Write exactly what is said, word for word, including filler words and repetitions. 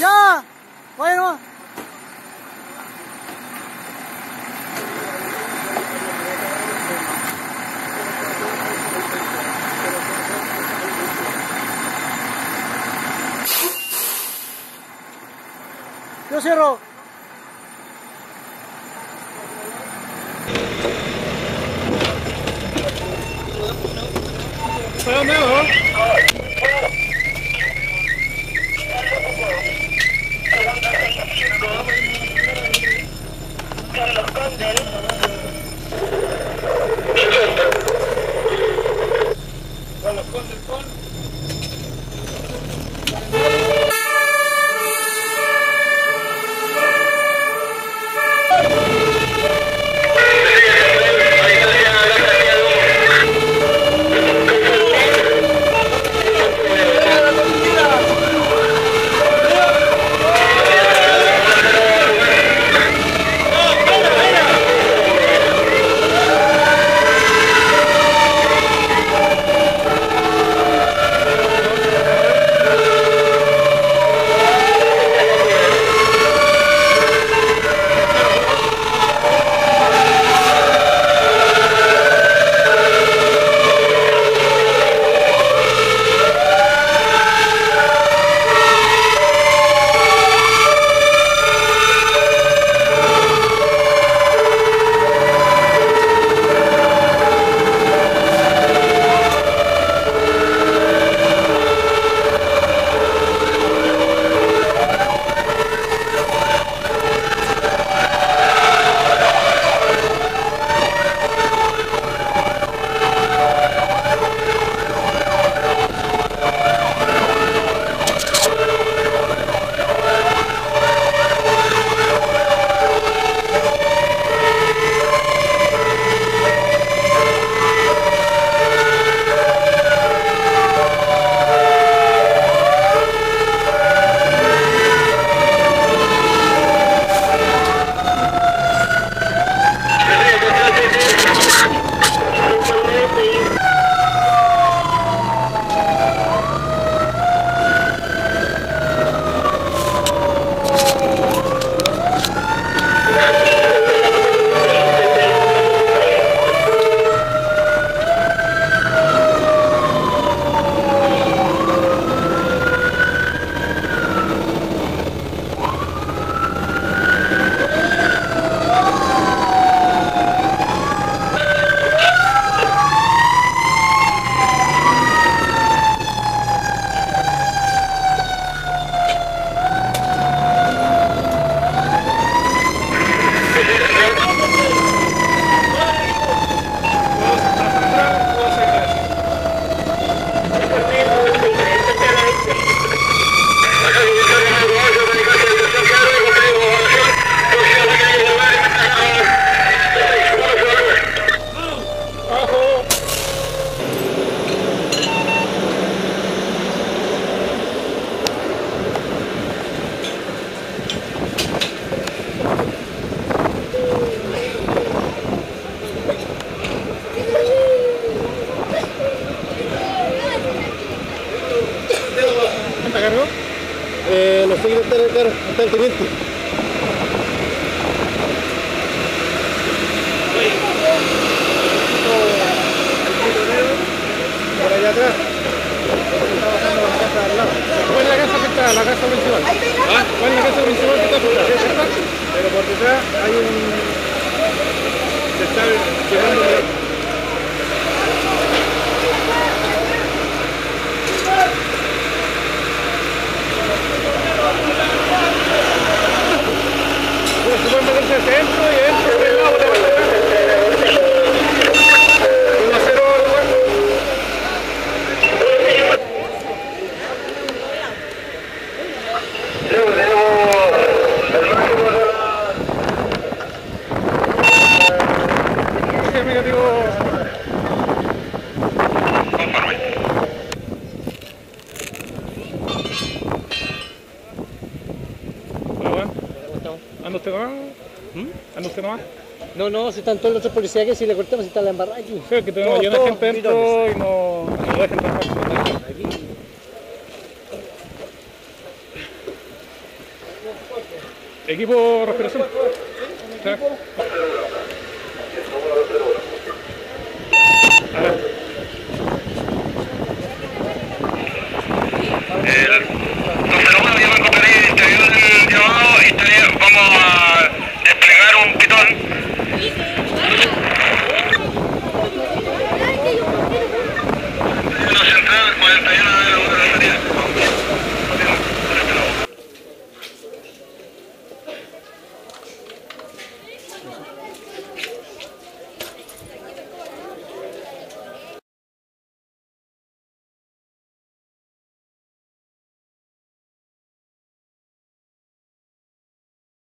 ¡Ya! Bueno. Yo cierro. Pero no. Eh, no sé quién está en el carro, está el teniente. Por allá atrás. ¿Cuál es la casa que está? La casa principal. ¿Ah? ¿Cuál es la casa principal que está por detrás? Pero por detrás hay un... Se está quemando de... Digo... ¿Anda usted nomás? No, no, si están todos los otros policías que si le cortamos, si está la embarrada aquí. Sí, es que tenemos no, lleno de gente dentro y no, no dejan trabajar. Equipo respiración. ¿Sí? ¿Sí?